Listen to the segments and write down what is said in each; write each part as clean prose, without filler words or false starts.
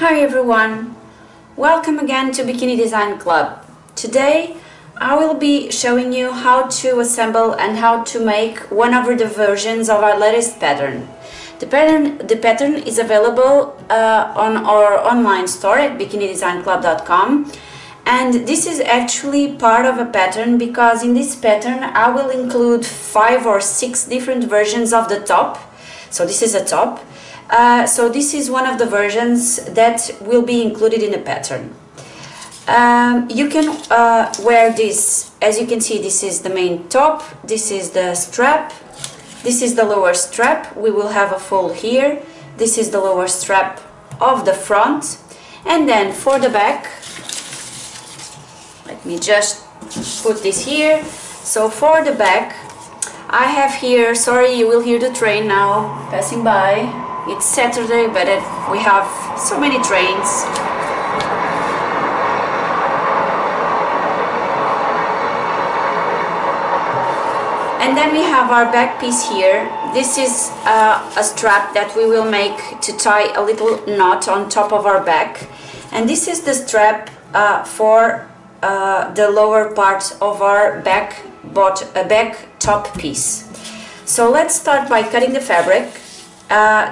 Hi everyone! Welcome again to Bikini Design Club. Today I will be showing you how to assemble and how to make one of the versions of our latest pattern. The pattern is available on our online store at bikiniedesignclub.com, and this is actually part of a pattern because in this pattern I will include 5 or 6 different versions of the top. So this is a top. So this is one of the versions that will be included in the pattern. You can wear this, as you can see, this is the main top, this is the strap, this is the lower strap, we will have a fold here, this is the lower strap of the front, and then for the back, let me just put this here. So for the back, I have here, sorry, you will hear the train now passing by. It's Saturday, but we have so many trains. And then we have our back piece here. This is a strap that we will make to tie a little knot on top of our back. And this is the strap for the lower part of our back top piece. So let's start by cutting the fabric.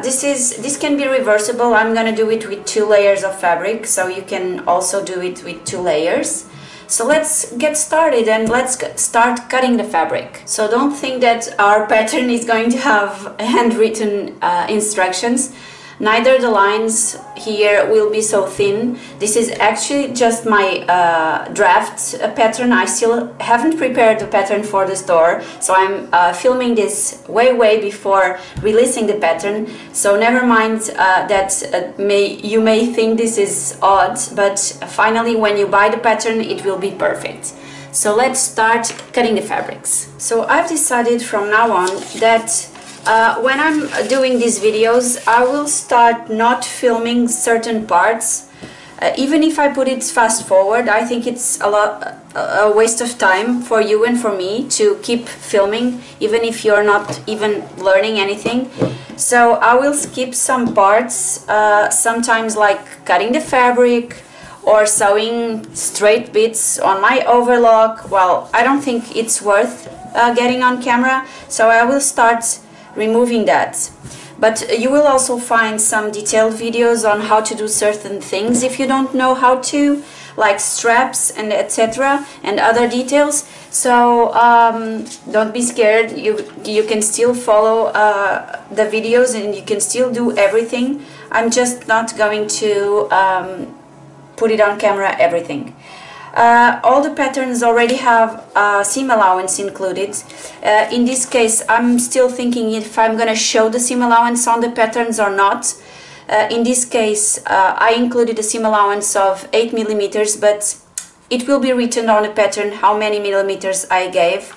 This can be reversible. I'm gonna do it with 2 layers of fabric, so you can also do it with 2 layers. So let's get started and let's start cutting the fabric. So don't think that our pattern is going to have handwritten instructions. Neither the lines here will be so thin. This is actually just my draft pattern. I still haven't prepared the pattern for the store, so I'm filming this way before releasing the pattern. So never mind that you may think this is odd, but finally when you buy the pattern it will be perfect. So let's start cutting the fabrics. So I've decided from now on that when I'm doing these videos, I will start not filming certain parts. Even if I put it fast forward, I think it's a waste of time for you and for me to keep filming, even if you're not even learning anything. So I will skip some parts, sometimes like cutting the fabric or sewing straight bits on my overlock. Well, I don't think it's worth getting on camera, so I will start removing that. But you will also find some detailed videos on how to do certain things if you don't know how to, like straps and etc. and other details. So don't be scared, you can still follow the videos and you can still do everything. I'm just not going to put it on camera everything. All the patterns already have seam allowance included. In this case I'm still thinking if I'm gonna show the seam allowance on the patterns or not. In this case I included a seam allowance of 8 millimeters, but it will be written on the pattern how many millimeters I gave.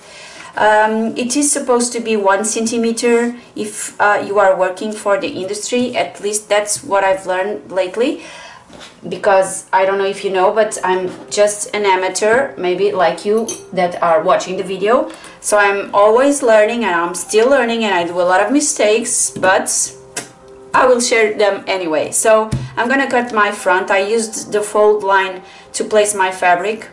It is supposed to be 1 centimeter if you are working for the industry, at least that's what I've learned lately. Because I don't know if you know, but I'm just an amateur, maybe like you that are watching the video. So I'm always learning and I'm still learning and I do a lot of mistakes, but I will share them anyway. So I'm gonna cut my front. I used the fold line to place my fabric.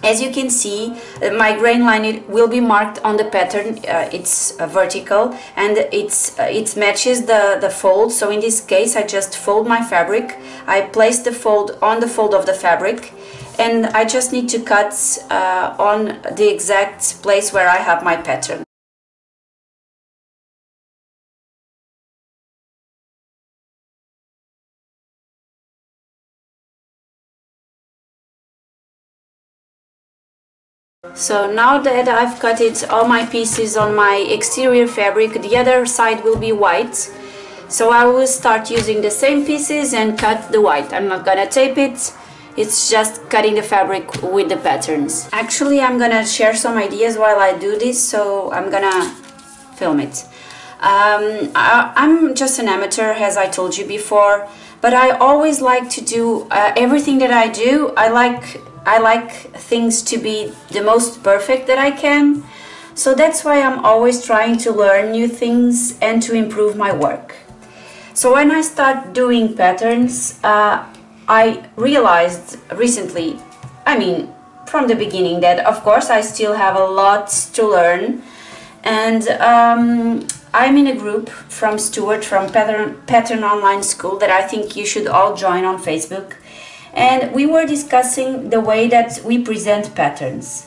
As you can see, my grain line, it will be marked on the pattern. It's vertical and it matches the fold. So in this case I just fold my fabric, I place the fold on the fold of the fabric, and I just need to cut on the exact place where I have my pattern. So now that I've cut it, all my pieces on my exterior fabric, the other side will be white. So I will start using the same pieces and cut the white. I'm not gonna tape it, it's just cutting the fabric with the patterns. Actually, I'm gonna share some ideas while I do this, so I'm gonna film it. I'm just an amateur, as I told you before, but I always like to do everything that I do. I like things to be the most perfect that I can, so that's why I'm always trying to learn new things and to improve my work. So when I start doing patterns, I realized recently, I mean from the beginning, that of course I still have a lot to learn. And I'm in a group from Stuart, from Pattern Online School, that I think you should all join on Facebook. And we were discussing the way that we present patterns.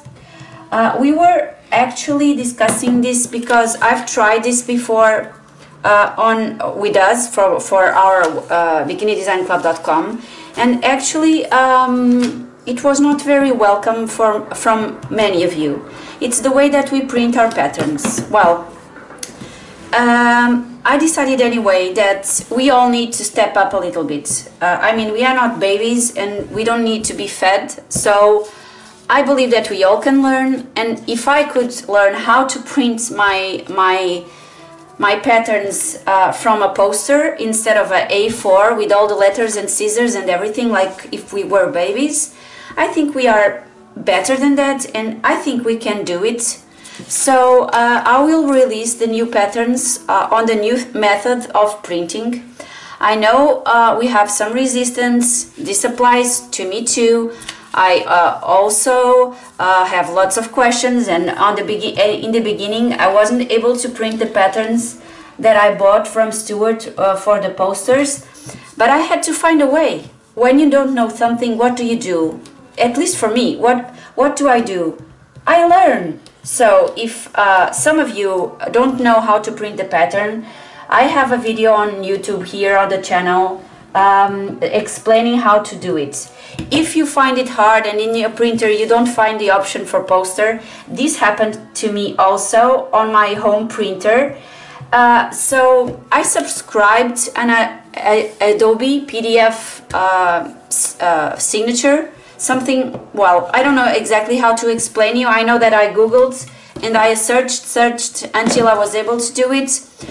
We were actually discussing this because I've tried this before with us for our bikinidesignClub.com, and actually it was not very welcome from many of you. It's the way that we print our patterns. Well, I decided anyway that we all need to step up a little bit. I mean, we are not babies and we don't need to be fed, so I believe that we all can learn. And if I could learn how to print my patterns from a poster instead of an A4 with all the letters and scissors and everything, like if we were babies, I think we are better than that, and I think we can do it. So I will release the new patterns on the new method of printing. I know we have some resistance. This applies to me too. I also have lots of questions, and in the beginning I wasn't able to print the patterns that I bought from Stuart for the posters, but I had to find a way. When you don't know something, what do you do? At least for me, what do I do? I learn. So if some of you don't know how to print the pattern, I have a video on YouTube here on the channel explaining how to do it. If you find it hard and in your printer you don't find the option for poster, this happened to me also on my home printer. So I subscribed an Adobe PDF signature, something, well, I don't know exactly how to explain you. I know that I Googled and I searched until I was able to do it,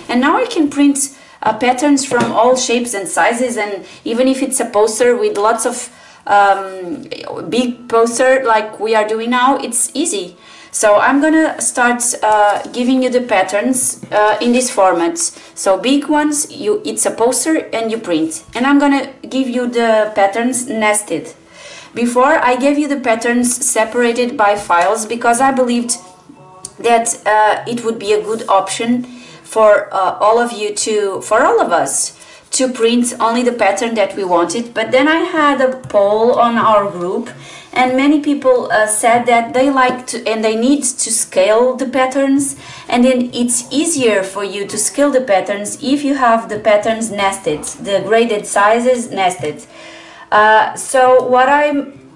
and now I can print patterns from all shapes and sizes. And even if it's a poster with lots of big poster like we are doing now, it's easy. So I'm gonna start giving you the patterns in this format. So big ones, it's a poster and you print, and I'm gonna give you the patterns nested. Before, I gave you the patterns separated by files because I believed that it would be a good option for all of us to print only the pattern that we wanted. But then I had a poll on our group, and many people said that they like to and they need to scale the patterns, and then it's easier for you to scale the patterns if you have the patterns nested, the graded sizes nested. So what I'm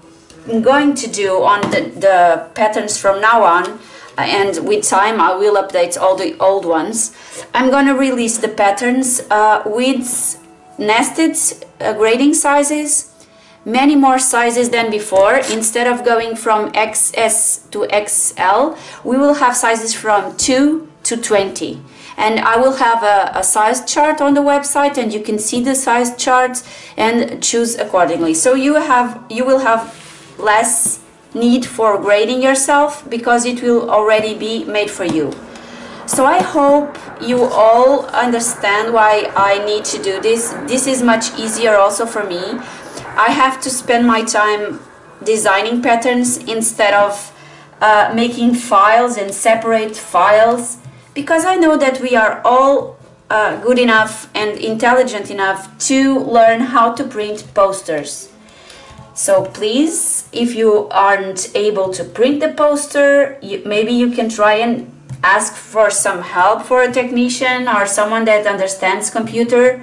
going to do on the patterns from now on, and with time I will update all the old ones, I'm going to release the patterns with nested grading sizes, many more sizes than before. Instead of going from XS to XL, we will have sizes from 2 to 20. And I will have a size chart on the website, and you can see the size chart and choose accordingly. So you will have less need for grading yourself because it will already be made for you. So I hope you all understand why I need to do this. This is much easier also for me. I have to spend my time designing patterns instead of making files and separate files, because I know that we are all good enough and intelligent enough to learn how to print posters. So please, if you aren't able to print the poster, maybe you can try and ask for some help for a technician or someone that understands computer.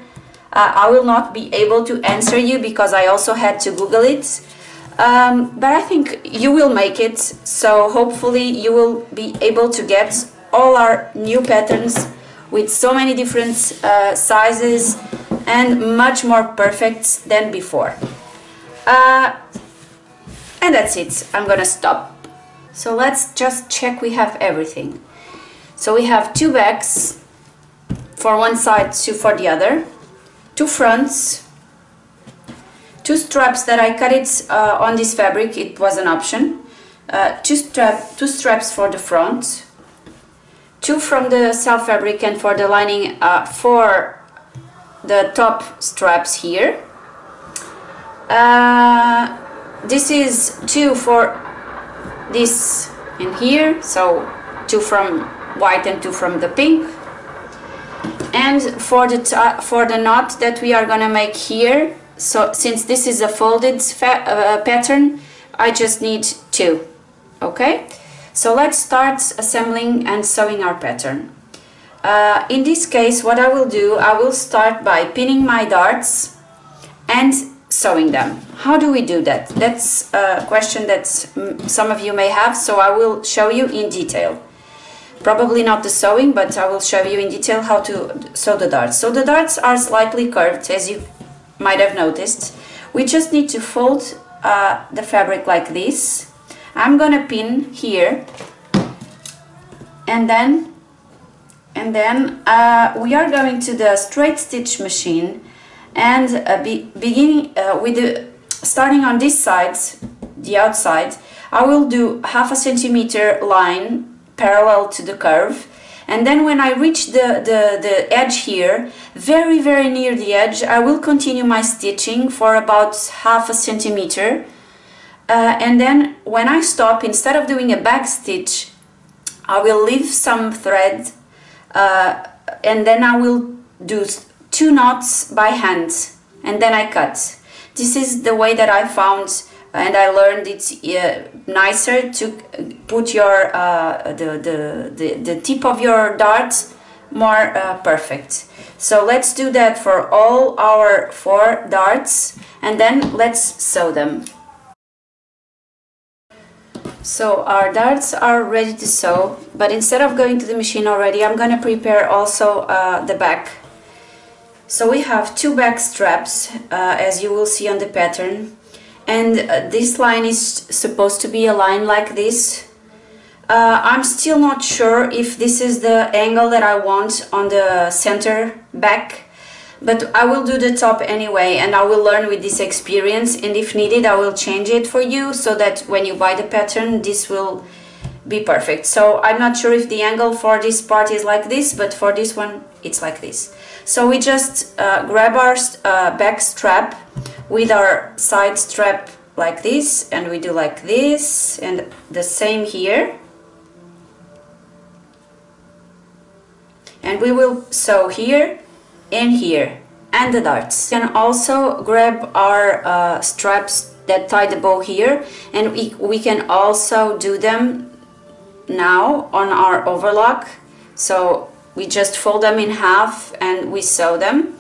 I will not be able to answer you because I also had to Google it. But I think you will make it, so hopefully you will be able to get all our new patterns with so many different sizes and much more perfect than before. And that's it. I'm gonna stop. So let's just check we have everything. So we have two backs, for one side, two for the other, two fronts, two straps that I cut it on this fabric, it was an option, two straps for the front, two from the self fabric, and for the lining, four the top straps here. This is two for this and here, so two from white and two from the pink. And for the knot that we are gonna make here, so since this is a folded pattern, I just need two. Okay, so let's start assembling and sewing our pattern. In this case, what I will do, I will start by pinning my darts and sewing them. How do we do that? That's a question that some of you may have, so I will show you in detail. Probably not the sewing, but I will show you in detail how to sew the darts. So the darts are slightly curved, as you might have noticed. We just need to fold the fabric like this. I'm gonna pin here, and then we are going to the straight stitch machine, and starting on this side, the outside, I will do half a centimeter line parallel to the curve, and then when I reach the edge here, very, very near the edge, I will continue my stitching for about half a centimeter, and then when I stop, instead of doing a back stitch, I will leave some thread. And then I will do two knots by hand, and then I cut. This is the way that I found, and I learned it's nicer to put your the tip of your dart more perfect. So let's do that for all our 4 darts, and then let's sew them. So our darts are ready to sew, but instead of going to the machine already, I'm going to prepare also the back. So we have 2 back straps, as you will see on the pattern, and this line is supposed to be a line like this. I'm still not sure if this is the angle that I want on the center back, but I will do the top anyway, and I will learn with this experience, and if needed I will change it for you so that when you buy the pattern this will be perfect. So I'm not sure if the angle for this part is like this, but for this one it's like this. So we just grab our back strap with our side strap like this, and we do like this, and the same here, and we will sew here and here and the darts. We can also grab our straps that tie the bow here, and we can also do them now on our overlock. So we just fold them in half and we sew them.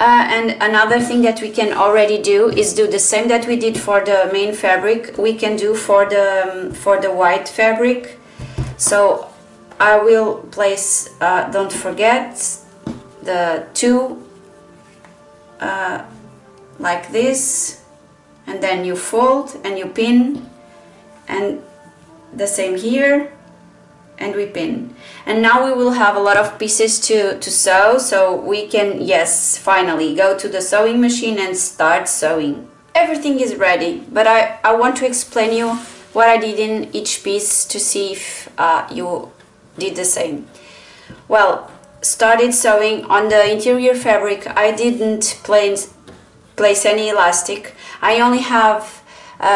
And another thing that we can already do is do the same that we did for the main fabric, we can do for the white fabric. So I will place, don't forget, the 2 like this, and then you fold and you pin, and the same here, and we pin, and now we will have a lot of pieces to sew, so we can, yes, finally go to the sewing machine and start sewing. Everything is ready, but I want to explain you what I did in each piece to see if you did the same. Well, started sewing on the interior fabric. I didn't place any elastic. I only have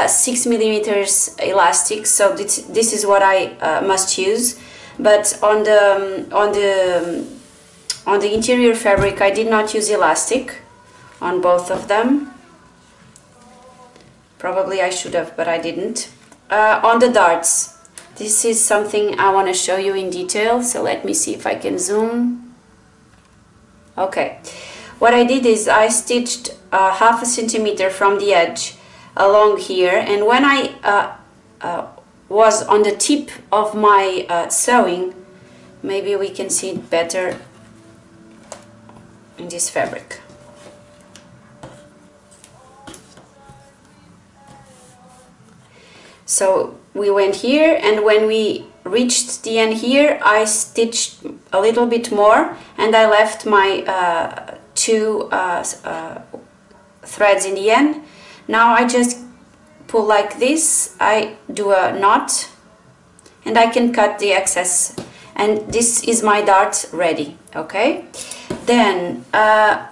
6 millimeters elastic, so this is what I must use. But on the interior fabric, I did not use elastic on both of them. Probably I should have, but I didn't. On the darts, this is something I want to show you in detail, so let me see if I can zoom. Okay, what I did is I stitched half a centimeter from the edge along here, and when I was on the tip of my sewing, maybe we can see it better in this fabric. So we went here, and when we reached the end here, I stitched a little bit more, and I left my 2 threads in the end. Now I just pull like this, I do a knot, and I can cut the excess, and this is my dart ready. Okay, Then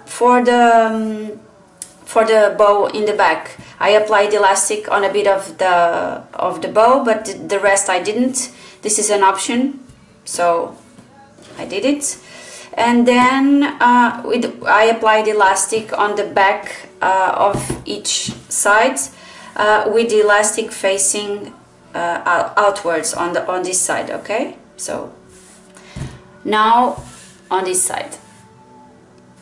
for the bow in the back, I applied elastic on a bit of the bow, but the rest I didn't. This is an option, so I did it. And then I applied elastic on the back of each side, with the elastic facing outwards on this side. Okay, so now on this side.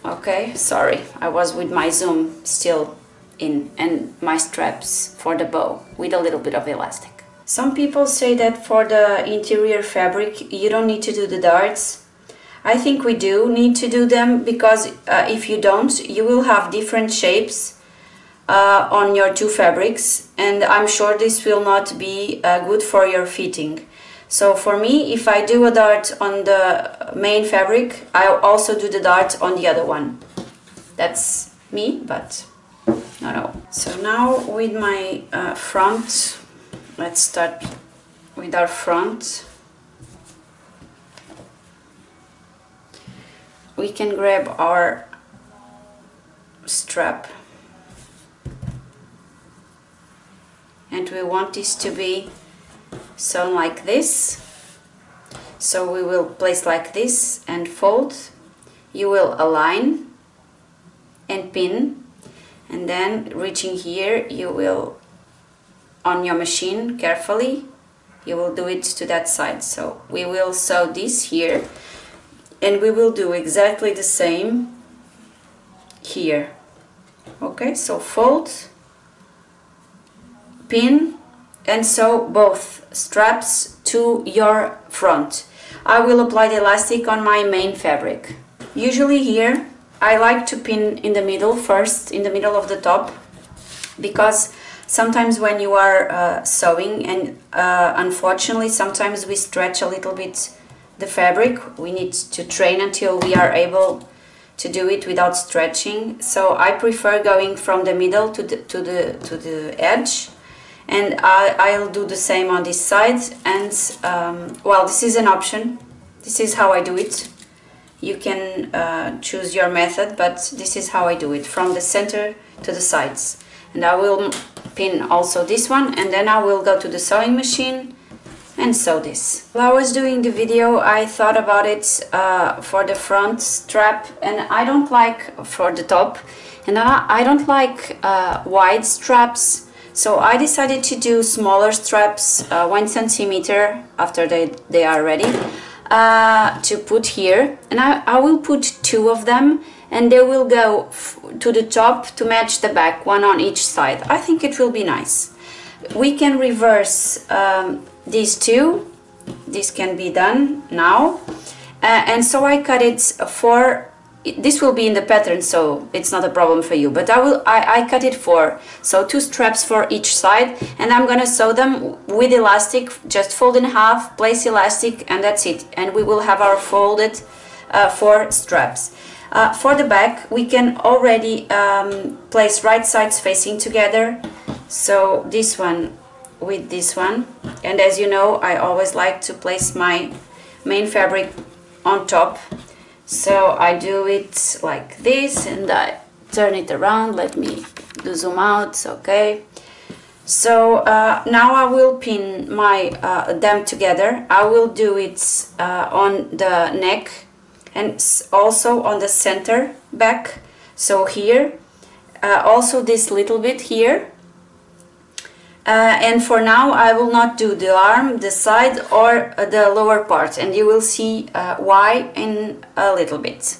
Okay, sorry, I was with my zoom still in and my straps for the bow with a little bit of elastic. Some people say that for the interior fabric you don't need to do the darts. I think we do need to do them, because if you don't, you will have different shapes on your two fabrics, and I'm sure this will not be good for your fitting. So for me, if I do a dart on the main fabric, I'll also do the dart on the other one. That's me, but no. So now with my front, let's start with our front. We can grab our strap, and we want this to be sewn like this, so we will place like this and fold. You will align and pin, and then reaching here you will, on your machine carefully, you will do it to that side. So we will sew this here, and we will do exactly the same here. Okay, so fold, pin, and sew both straps to your front. I will apply the elastic on my main fabric. Usually here I like to pin in the middle first, in the middle of the top, because sometimes when you are sewing, and unfortunately sometimes we stretch a little bit the fabric. We need to train until we are able to do it without stretching, so I prefer going from the middle to the edge. And I'll do the same on this side, and well, this is an option. This is how I do it. You can choose your method, but this is how I do it, from the center to the sides. And I will pin also this one, and then I will go to the sewing machine and sew this. While I was doing the video, I thought about it for the front strap, and I don't like for the top, and I don't like wide straps. So I decided to do smaller straps, 1 centimeter after they are ready, to put here. And I will put two of them, and they will go to the top to match the back, one on each side. I think it will be nice. We can reverse these two. This can be done now. And so I cut it for, this will be in the pattern, so it's not a problem for you, but I cut it for, so 2 straps for each side, and I'm gonna sew them with elastic. Just fold in half, place elastic, and that's it, and we will have our folded 4 straps. For the back we can already place right sides facing together, so this one with this one, and as you know, I always like to place my main fabric on top. So I do it like this, and I turn it around. Let me zoom out. Okay, so now I will pin my them together. I will do it on the neck and also on the center back, so here, also this little bit here, and for now I will not do the arm, the side, or the lower part, and you will see why in a little bit.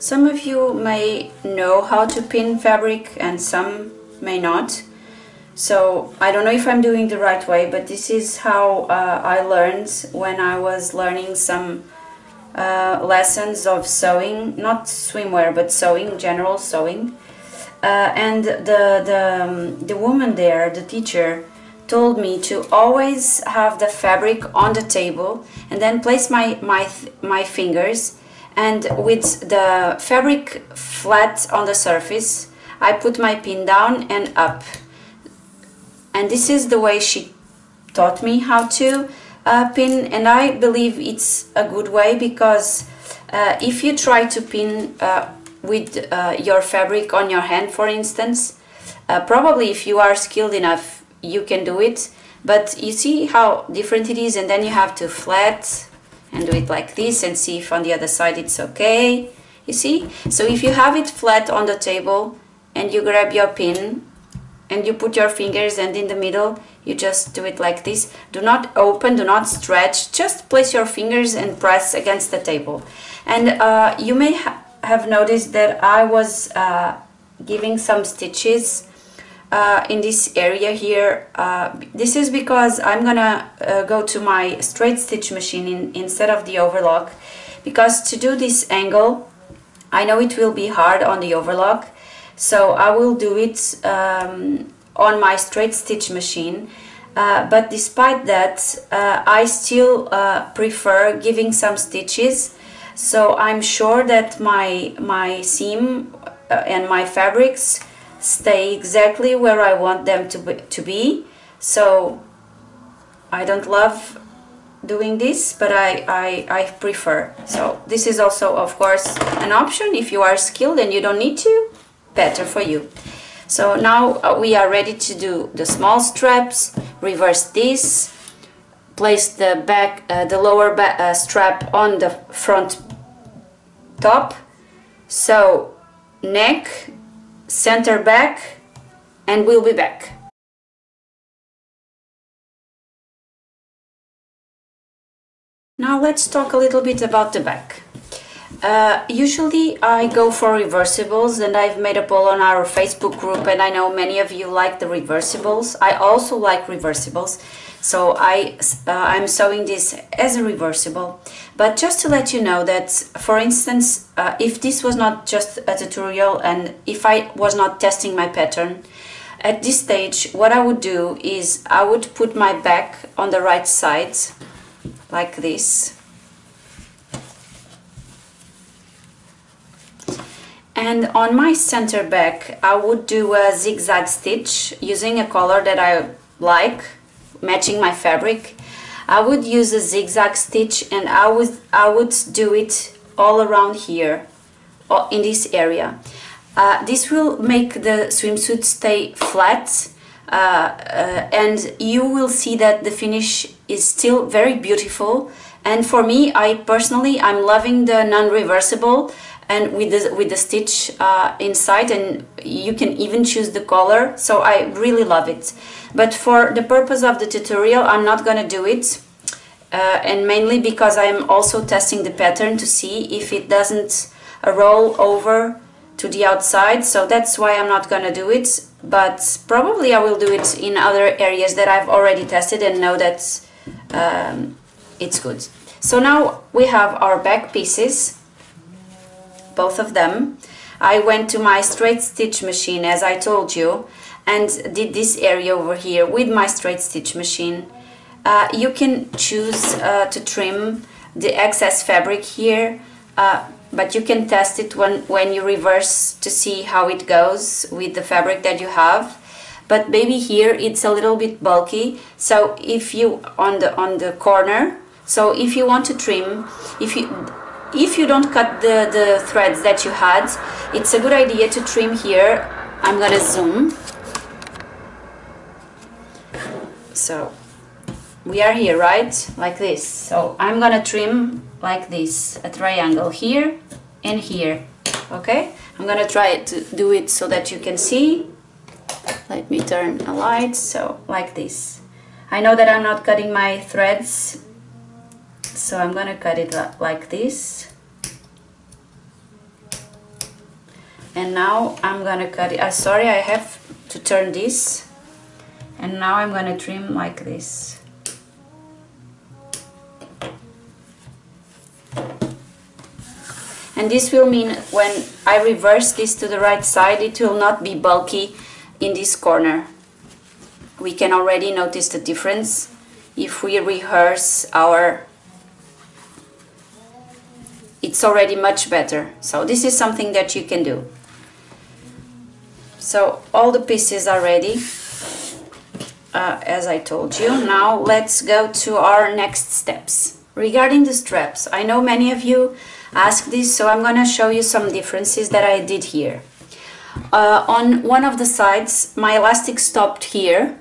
Some of you may know how to pin fabric and some may not. So I don't know if I'm doing the right way, but this is how I learned when I was learning some lessons of sewing, not swimwear, but sewing, general sewing. And the woman there, the teacher, told me to always have the fabric on the table, and then place my fingers and with the fabric flat on the surface, I put my pin down and up. And this is the way she taught me how to pin, and I believe it's a good way, because if you try to pin with your fabric on your hand, for instance, probably if you are skilled enough you can do it, but you see how different it is, and then you have to flat and do it like this and see if on the other side it's okay, you see? So if you have it flat on the table and you grab your pin and you put your fingers, and in the middle you just do it like this. Do not open, do not stretch, just place your fingers and press against the table. And you may have noticed that I was giving some stitches in this area here. This is because I'm gonna go to my straight stitch machine instead of the overlock, because to do this angle I know it will be hard on the overlock, so I will do it on my straight stitch machine, but despite that I still prefer giving some stitches, so I'm sure that my seam and my fabrics stay exactly where I want them to be. So I don't love doing this, but I prefer. So this is also, of course, an option. If you are skilled and you don't need to, better for you. So now we are ready to do the small straps. Reverse this, place the back, the lower back strap on the front top. So neck, center back, and we'll be back. Now let's talk a little bit about the back. Usually I go for reversibles, and I've made a poll on our Facebook group, and I know many of you like the reversibles. I also like reversibles, so I'm sewing this as a reversible. But just to let you know that, for instance, if this was not just a tutorial and if I was not testing my pattern, at this stage what I would do is I would put my back on the right side like this, and on my center back I would do a zigzag stitch using a color that I like, matching my fabric. I would use a zigzag stitch, and I would do it all around here, or in this area. This will make the swimsuit stay flat, and you will see that the finish is still very beautiful. And for me, I personally, I'm loving the non-reversible, and with the stitch inside, and you can even choose the color, so I really love it. But for the purpose of the tutorial I'm not gonna do it, and mainly because I'm also testing the pattern to see if it doesn't roll over to the outside, so that's why I'm not gonna do it. But probably I will do it in other areas that I've already tested and know that it's good. So now we have our back pieces, both of them. I went to my straight stitch machine, as I told you, and did this area over here with my straight stitch machine. You can choose to trim the excess fabric here, but you can test it when you reverse to see how it goes with the fabric that you have. But maybe here it's a little bit bulky, so if you on the corner, so if you want to trim, if you don't cut the threads that you had, it's a good idea to trim here. I'm gonna zoom. So we are here, right? Like this. So I'm gonna trim like this, a triangle here and here. Okay? I'm gonna try to do it so that you can see. Let me turn a light, so like this. I know that I'm not cutting my threads, so I'm gonna cut it like this, and now I'm gonna cut it. Sorry, I have to turn this, and now I'm gonna trim like this. And this will mean when I reverse this to the right side, it will not be bulky in this corner. We can already notice the difference if we rehearse our it's already much better. So this is something that you can do. So all the pieces are ready, as I told you. Now let's go to our next steps. Regarding the straps, I know many of you asked this, so I'm going to show you some differences that I did here. On one of the sides, my elastic stopped here,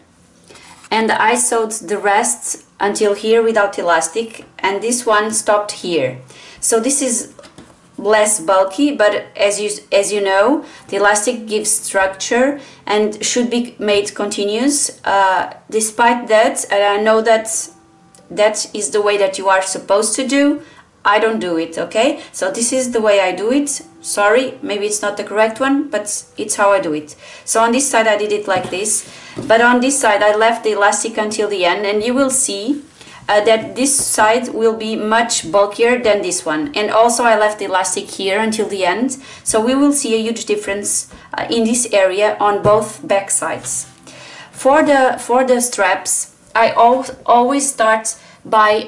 and I sewed the rest until here without elastic, and this one stopped here. So this is less bulky, but as you know, the elastic gives structure and should be made continuous. Despite that, and I know that that is the way that you are supposed to do, I don't do it, okay? So this is the way I do it. Sorry, maybe it's not the correct one, but it's how I do it. So on this side I did it like this, but on this side I left the elastic until the end, and you will see that this side will be much bulkier than this one. And also I left the elastic here until the end, so we will see a huge difference in this area on both back sides. For the straps, I always start by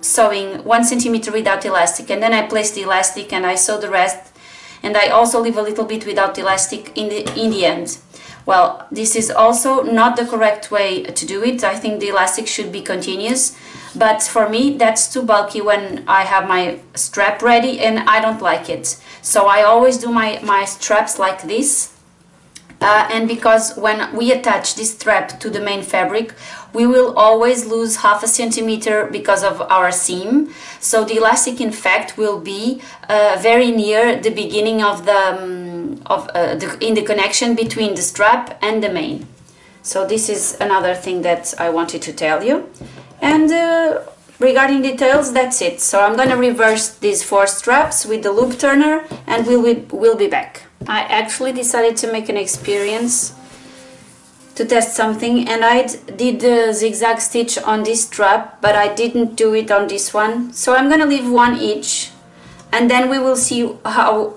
sewing 1 centimeter without elastic, and then I place the elastic and I sew the rest, and I also leave a little bit without elastic in the end. Well, this is also not the correct way to do it. I think the elastic should be continuous, but for me that's too bulky when I have my strap ready, and I don't like it. So I always do my straps like this. And because when we attach this strap to the main fabric, we will always lose half a centimeter because of our seam. So the elastic, in fact, will be very near the beginning of the connection between the strap and the main. So this is another thing that I wanted to tell you. And regarding details, that's it. So I'm going to reverse these 4 straps with the loop turner, and we'll be back. I actually decided to make an experience to test something, and I did the zigzag stitch on this strap, but I didn't do it on this one. So I'm gonna leave one each, and then we will see how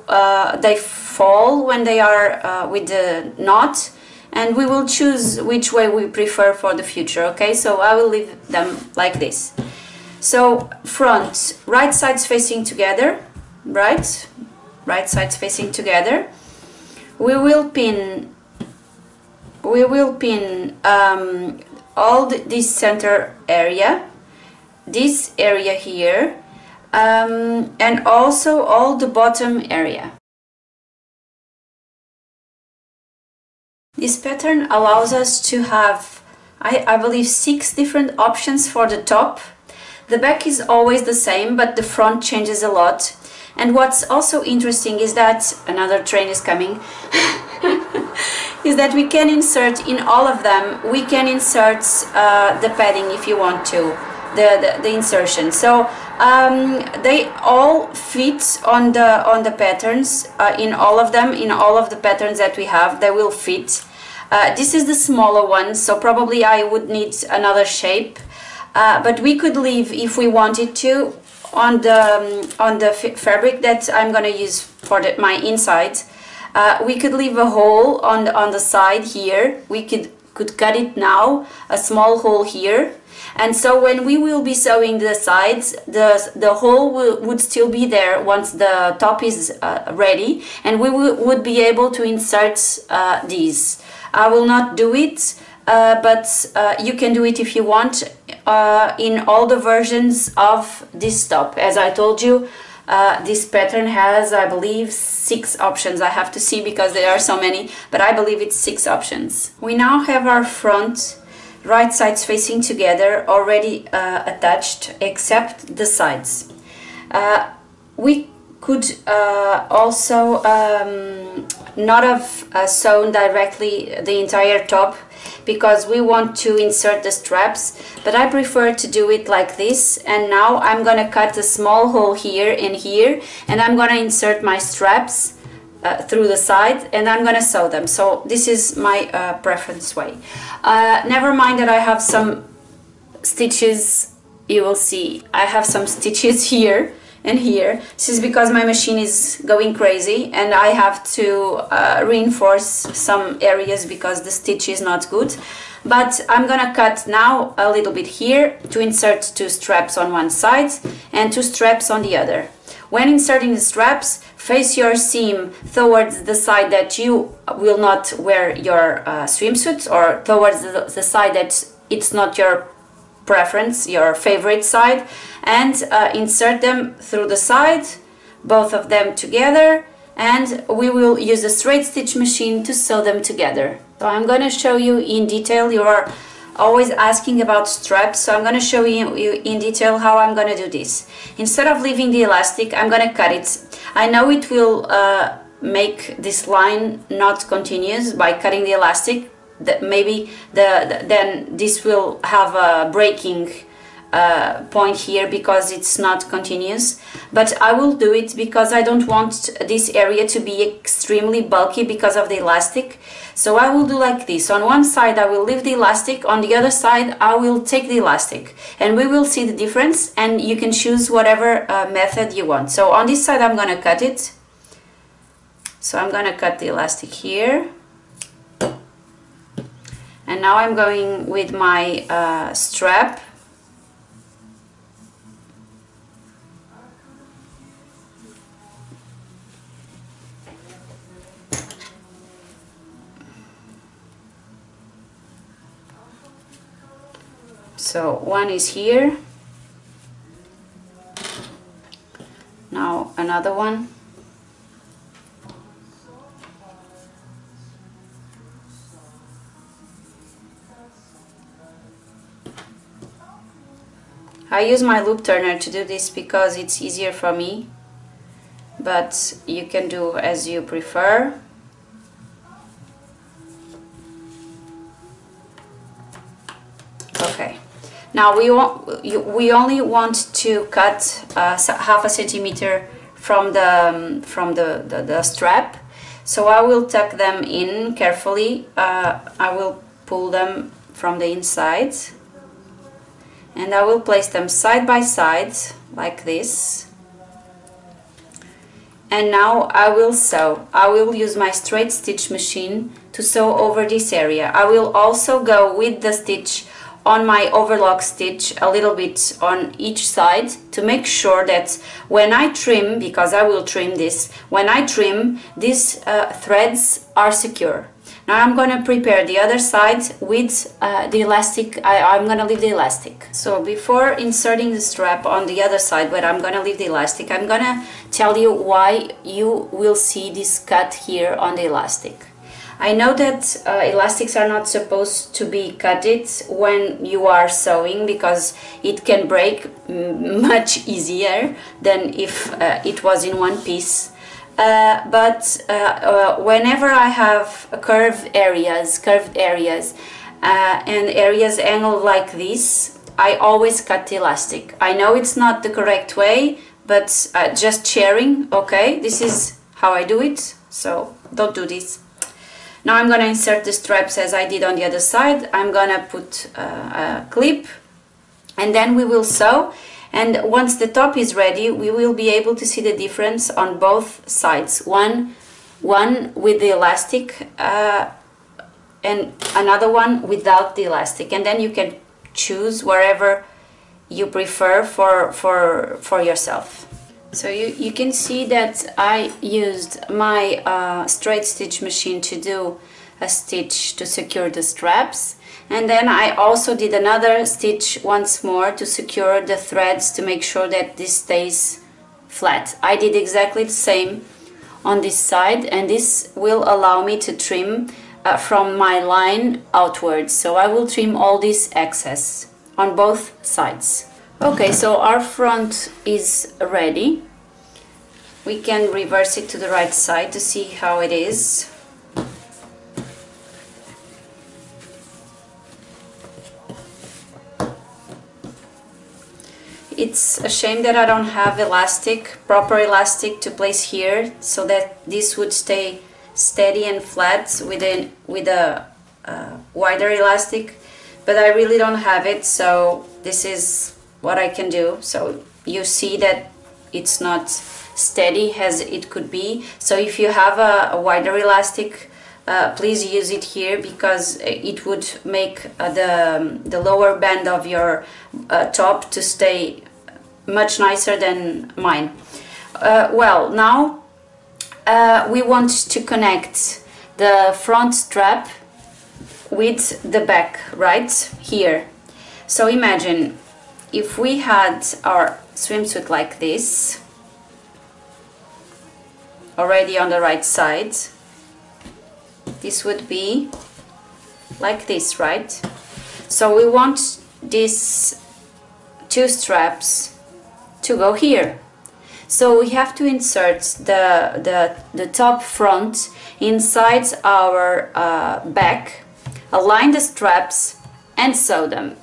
they fall when they are with the knot, and we will choose which way we prefer for the future, okay? So I will leave them like this. So front, right sides facing together, right sides facing together. We will pin all this center area, this area here, and also all the bottom area. This pattern allows us to have, I believe, 6 different options for the top. The back is always the same, but the front changes a lot. And what's also interesting is that, another train is coming, is that we can insert in all of them, we can insert the padding if you want to, the insertion. So they all fit on the patterns, in all of them, in all of the patterns that we have, they will fit. This is the smaller one, so probably I would need another shape, but we could leave, if we wanted to, on the fabric that I'm going to use for my inside, we could leave a hole on the side here. We could cut it now, a small hole here, and so when we will be sewing the sides, the hole would still be there once the top is ready, and we would be able to insert these. I will not do it, but you can do it if you want in all the versions of this top. As I told you, this pattern has, I believe, 6 options. I have to see because there are so many, but I believe it's 6 options. We now have our front, right sides facing together, already attached, except the sides. We could also not have sewn directly the entire top, because we want to insert the straps, but I prefer to do it like this. And now I'm gonna cut a small hole here, and I'm gonna insert my straps through the side, and I'm gonna sew them. So this is my preference way. Never mind that I have some stitches, you will see. I have some stitches here, and here. This is because my machine is going crazy and I have to reinforce some areas because the stitch is not good. But I'm gonna cut now a little bit here to insert two straps on one side and two straps on the other. When inserting the straps, face your seam towards the side that you will not wear your swimsuit, or towards the side that it's not your preference, your favorite side, and insert them through the side, both of them together, and we will use a straight stitch machine to sew them together. So I'm going to show you in detail. You are always asking about straps, so I'm going to show you in detail how I'm going to do this. Instead of leaving the elastic, I'm going to cut it. I know it will make this line not continuous by cutting the elastic. That maybe then this will have a breaking point here because it's not continuous, but I will do it because I don't want this area to be extremely bulky because of the elastic. So I will do like this. On one side I will leave the elastic, on the other side I will take the elastic, and we will see the difference, and you can choose whatever method you want. So on this side I'm gonna cut it. So I'm gonna cut the elastic here. And now I'm going with my strap. So one is here. Now another one. I use my loop turner to do this because it's easier for me, but you can do as you prefer. Okay, now we only want to cut half a centimeter from the strap, so I will tuck them in carefully. I will pull them from the inside. And I will place them side by side, like this. And now I will sew. I will use my straight stitch machine to sew over this area. I will also go with the stitch on my overlock stitch a little bit on each side to make sure that when I trim, because I will trim this, when I trim, these threads are secure. Now I'm going to prepare the other side with the elastic. I'm going to leave the elastic. So before inserting the strap on the other side where I'm going to leave the elastic, I'm going to tell you why you will see this cut here on the elastic. I know that elastics are not supposed to be cut when you are sewing because it can break much easier than if it was in one piece. But whenever I have curved areas, and areas angled like this, I always cut the elastic. I know it's not the correct way, but just sharing, okay, this is how I do it, so don't do this. Now I'm gonna insert the straps as I did on the other side. I'm gonna put a clip, and then we will sew. And once the top is ready, we will be able to see the difference on both sides. One with the elastic and another one without the elastic. And then you can choose wherever you prefer for yourself. So you can see that I used my straight stitch machine to do a stitch to secure the straps. And then I also did another stitch once more to secure the threads to make sure that this stays flat. I did exactly the same on this side, and this will allow me to trim from my line outwards. So I will trim all this excess on both sides. Okay, so our front is ready. We can reverse it to the right side to see how it is. It's a shame that I don't have elastic, proper elastic to place here so that this would stay steady and flat with a wider elastic, but I really don't have it, so this is what I can do. So you see that it's not steady as it could be. So if you have a wider elastic, please use it here, because it would make the lower band of your top to stay much nicer than mine. Well, now we want to connect the front strap with the back right here. So imagine if we had our swimsuit like this already on the right side, this would be like this, right? So we want these two straps to go here. So we have to insert the top front inside our back, align the straps and sew them.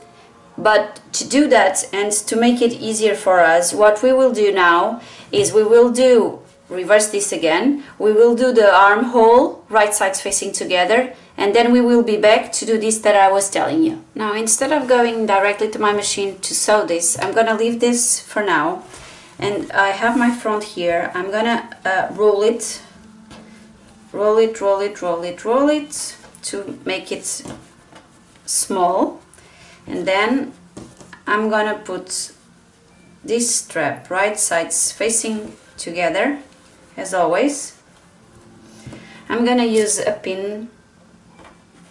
But to do that and to make it easier for us, what we will do now is we will do reverse this again. We will do the armhole, right sides facing together, and then we will be back to do this that I was telling you. Now, instead of going directly to my machine to sew this, I'm gonna leave this for now, and I have my front here. I'm gonna roll it to make it small, and then I'm gonna put this strap right sides facing together. As always, I'm gonna use a pin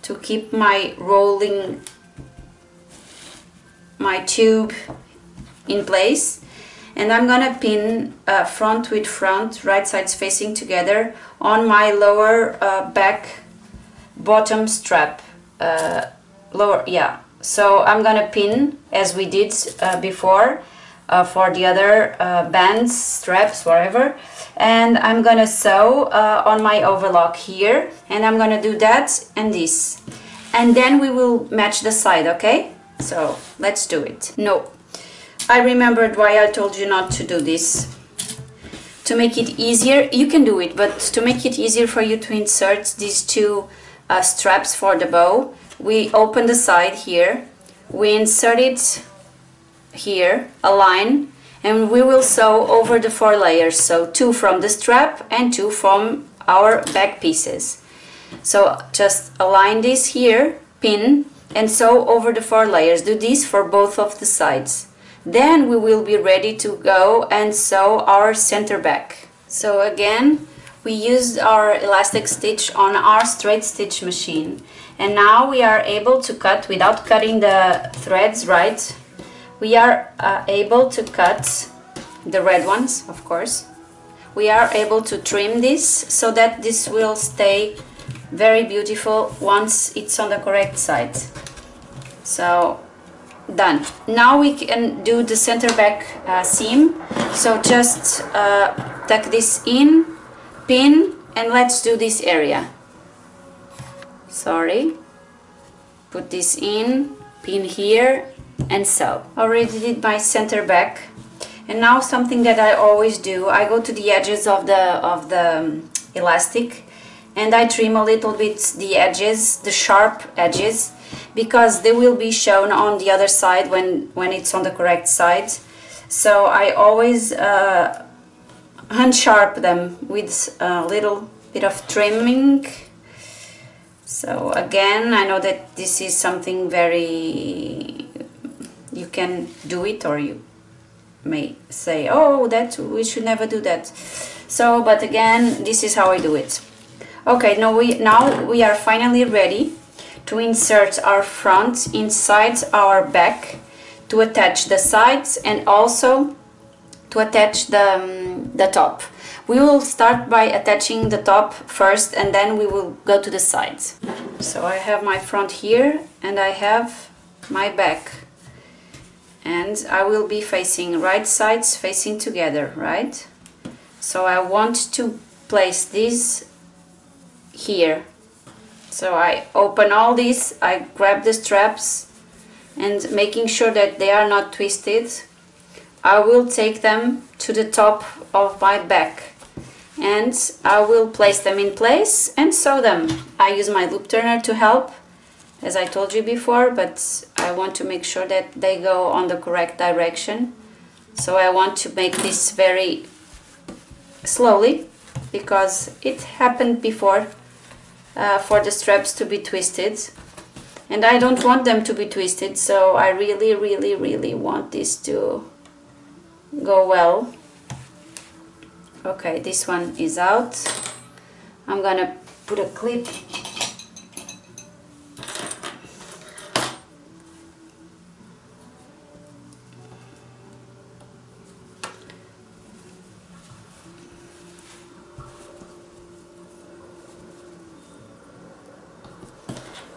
to keep my rolling, my tube in place, and I'm gonna pin front with front, right sides facing together, on my lower back bottom strap, so I'm gonna pin as we did before for the other bands, straps, whatever, and I'm gonna sew on my overlock here, and I'm gonna do that and this, and then we will match the side, okay? So let's do it. No, I remembered why I told you not to do this. To make it easier, you can do it, but to make it easier for you to insert these two straps for the bow, we open the side here, we insert it here, align, and we will sew over the four layers, so two from the strap and two from our back pieces. So just align this here, pin, and sew over the four layers. Do this for both of the sides. Then we will be ready to go and sew our center back. So again, we used our elastic stitch on our straight stitch machine, and now we are able to cut without cutting the threads, right? We are able to cut the red ones, of course. We are able to trim this so that this will stay very beautiful once it's on the correct side. So done. Now we can do the center back seam. So just tuck this in, pin, and let's do this area. Sorry, put this in, pin here, and sew. Already did my center back, and now something that I always do, I go to the edges of the elastic and I trim a little bit the edges, the sharp edges, because they will be shown on the other side when it's on the correct side. So I always unsharp them with a little bit of trimming. So again, I know that this is something very... You can do it, or you may say, oh, that we should never do that. So, but again, this is how I do it. Okay, now we are finally ready to insert our front inside our back, to attach the sides and also to attach the top. We will start by attaching the top first, and then we will go to the sides. So I have my front here and I have my back, and I will be facing right sides facing together, right? So I want to place this here. So I open all this, I grab the straps, and making sure that they are not twisted, I will take them to the top of my back and I will place them in place and sew them. I use my loop turner to help, as I told you before, but I want to make sure that they go on the correct direction. So I want to make this very slowly, because it happened before for the straps to be twisted, and I don't want them to be twisted, so I really want this to go well. Okay, this one is out. I'm gonna put a clip.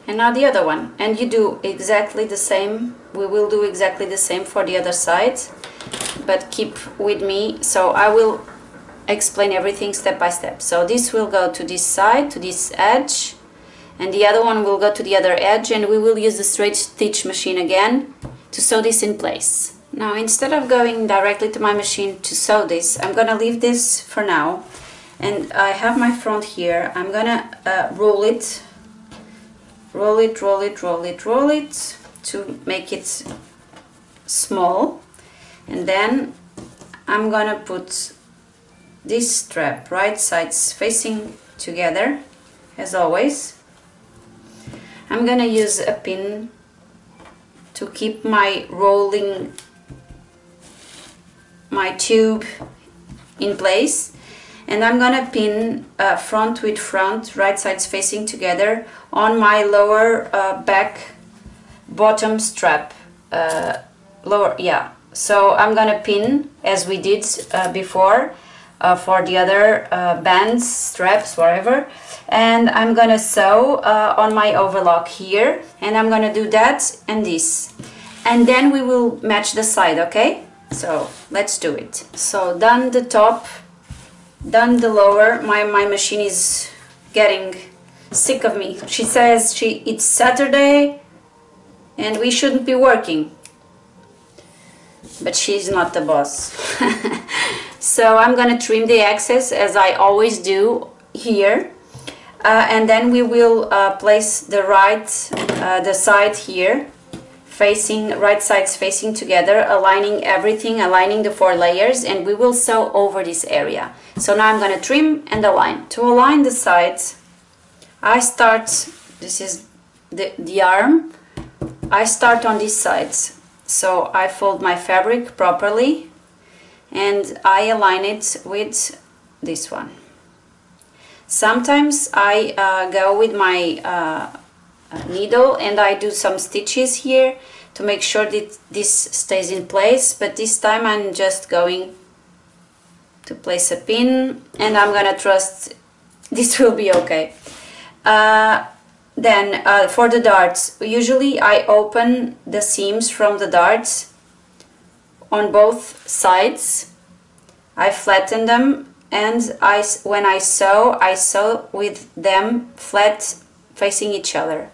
And now the other one, and you do exactly the same. We will do exactly the same for the other side, but keep with me, so I will explain everything step by step. So this will go to this side, to this edge, and the other one will go to the other edge, and we will use the straight stitch machine again to sew this in place. Now, instead of going directly to my machine to sew this, I'm gonna leave this for now, and I have my front here. I'm gonna roll it, roll it to make it small, and then I'm gonna put this strap right sides facing together as always. I'm gonna use a pin to keep my rolling, my tube in place, and I'm gonna pin front with front, right sides facing together, on my lower back bottom strap, so I'm gonna pin as we did before for the other bands, straps, whatever, and I'm gonna sew on my overlock here, and I'm gonna do that and this, and then we will match the side. Okay, so let's do it. So done the top, done the lower. My machine is getting sick of me. She says it's Saturday and we shouldn't be working, but she's not the boss. So I'm gonna trim the excess as I always do here, and then we will place the the side here facing, right sides facing together, aligning everything, aligning the four layers, and we will sew over this area. So now I'm gonna trim and align. To align the sides, I start, this is the arm, I start on these sides. So I fold my fabric properly and I align it with this one. Sometimes I go with my needle and I do some stitches here to make sure that this stays in place, but this time I'm just going to place a pin, and I'm gonna trust this will be okay. Then for the darts, usually I open the seams from the darts on both sides. I flatten them, and when I sew with them flat facing each other.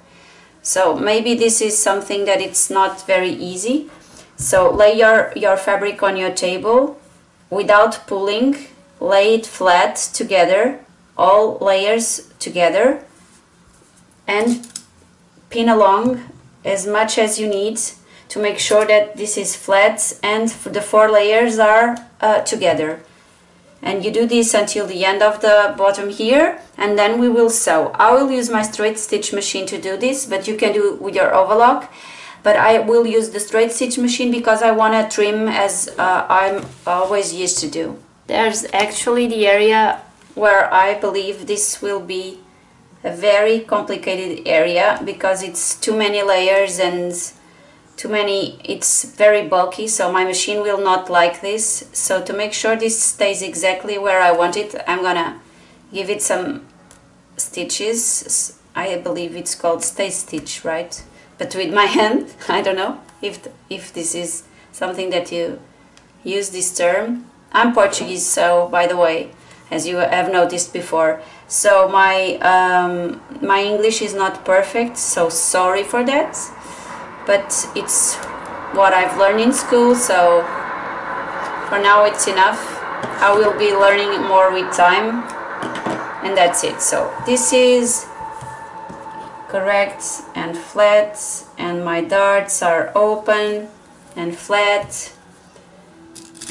So maybe this is something that it's not very easy. So lay your fabric on your table without pulling, lay it flat together, all layers together, and pin along as much as you need to make sure that this is flat and the four layers are together. And you do this until the end of the bottom here, and then we will sew. I will use my straight stitch machine to do this, but you can do it with your overlock. But I will use the straight stitch machine because I want to trim as I'm always used to do. There's actually the area where I believe this will be a very complicated area, because it's too many layers and too many, it's very bulky, so my machine will not like this. So to make sure this stays exactly where I want it, I'm gonna give it some stitches. I believe it's called stay stitch, right? But with my hand, I don't know if this is something that you use this term. I'm Portuguese, so by the way, as you have noticed before, so my English is not perfect, so sorry for that. But it's what I've learned in school, so for now it's enough. I will be learning more with time, and that's it. So this is correct and flat, and my darts are open and flat,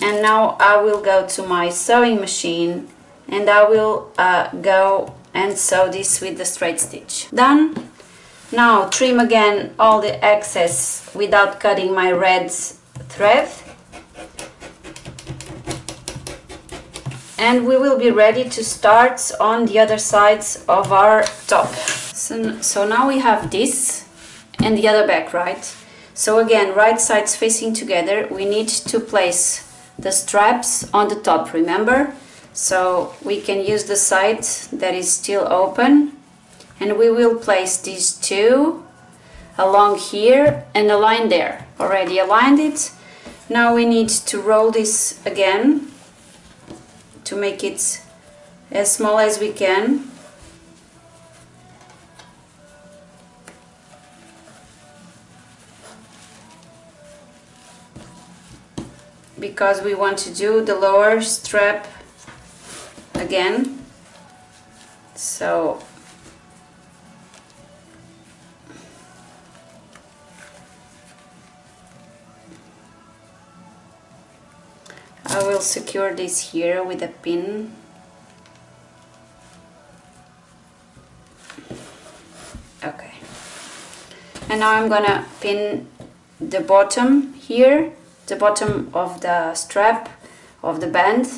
And now I will go to my sewing machine and I will go and sew this with the straight stitch. Done. Now trim again all the excess without cutting my red thread, and we will be ready to start on the other sides of our top. So now we have this and the other back, right? So again, right sides facing together, we need to place the straps on the top, remember? So we can use the side that is still open, and we will place these two along here and align there. Already aligned it. Now we need to roll this again to make it as small as we can. Because we want to do the lower strap again. So I will secure this here with a pin. Okay. And now I'm gonna pin the bottom here, the bottom of the strap of the band.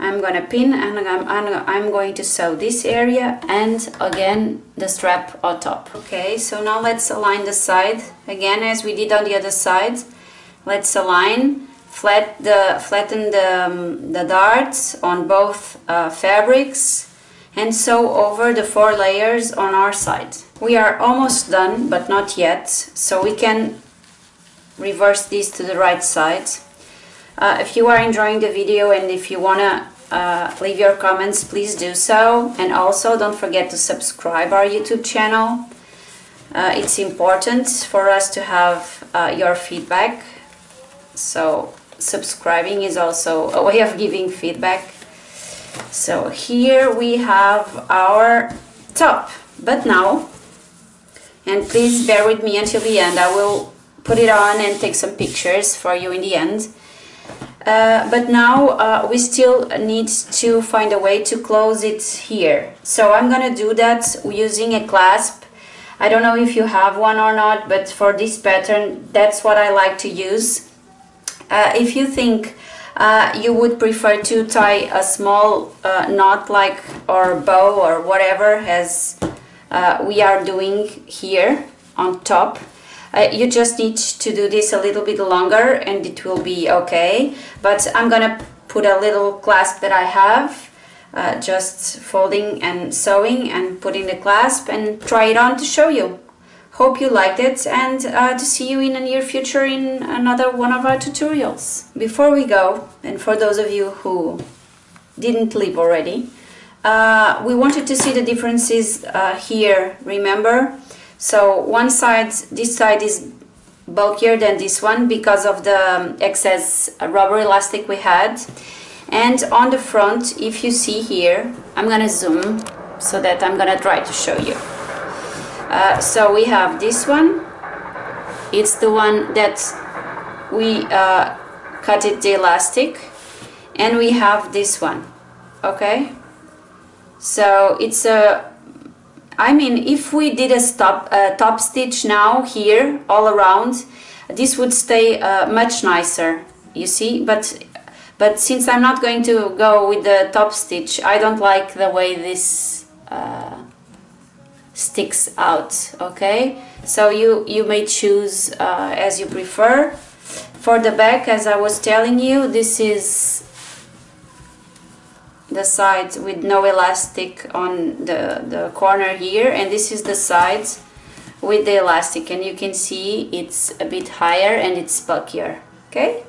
I'm gonna pin and I'm going to sew this area and again the strap on top. Okay, so now let's align the side again as we did on the other side. Let's align, flatten the darts on both fabrics and sew over the four layers on our side. We are almost done, but not yet, so we can reverse this to the right side. If you are enjoying the video and if you wanna leave your comments, please do so, and also don't forget to subscribe our YouTube channel. It's important for us to have your feedback, so subscribing is also a way of giving feedback. So here we have our top, but now, and please bear with me until the end, I will put it on and take some pictures for you in the end, but now we still need to find a way to close it here. So I'm gonna do that using a clasp. I don't know if you have one or not, but for this pattern that's what I like to use. If you think you would prefer to tie a small knot like or bow or whatever as we are doing here on top, you just need to do this a little bit longer and it will be okay. But I'm gonna put a little clasp that I have, just folding and sewing and putting the clasp and try it on to show you. Hope you liked it, and to see you in the near future in another one of our tutorials. Before we go, and for those of you who didn't leave already, we wanted to see the differences here, remember? So one side, this side is bulkier than this one because of the excess rubber elastic we had. And on the front, if you see here, I'm gonna zoom so that I'm gonna try to show you. So we have this one, it's the one that we cut it the elastic, and we have this one, okay? So it's a, I mean, if we did a top stitch now here all around, this would stay much nicer, you see? But since I'm not going to go with the top stitch, I don't like the way this sticks out, okay? So you may choose as you prefer. For the back, as I was telling you, this is the side with no elastic on the corner here, and this is the side with the elastic, and you can see it's a bit higher and it's bulkier, okay?